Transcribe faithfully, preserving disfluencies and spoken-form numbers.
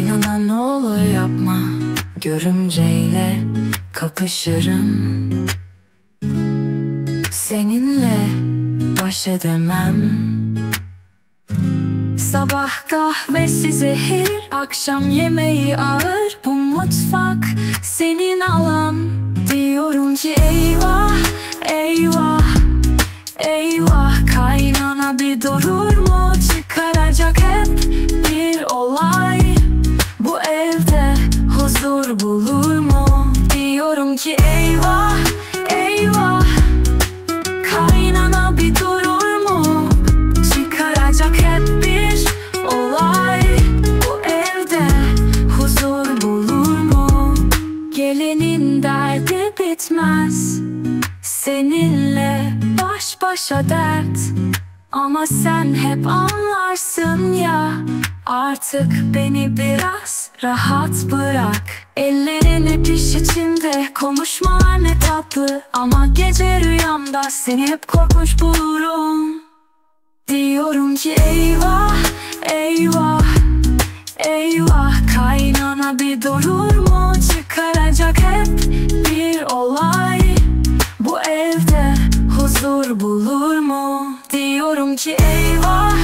Aynana ne olur yapma, görümceyle kapışırım. Seninle baş edemem. Sabah kahvesi zehir, akşam yemeği ağır. Bu mutfak senin alan. Diyorum ki eyvah, eyvah, eyvah. Kaynana bir durur mu? Çıkaracak hep bir olay. Bu evde huzur bulur mu? Diyorum ki eyvah, eyvah. Kaynana bir durur mu? Çıkaracak hep bir olay. Bu evde huzur bulur mu? Gelinin derdi bitmez, seninle baş başa dert. Ama sen hep anlarsın ya, artık beni biraz rahat bırak. Ellerin hep iş içinde, konuşmalar ne tatlı. Ama gece rüyamda seni hep korkmuş bulurum. Diyorum ki eyvah, eyvah, eyvah. Kaynana bir durur mu? Çıkaracak hep bir olay. Bu evde huzur bulur mu? Diyorum ki eyvah.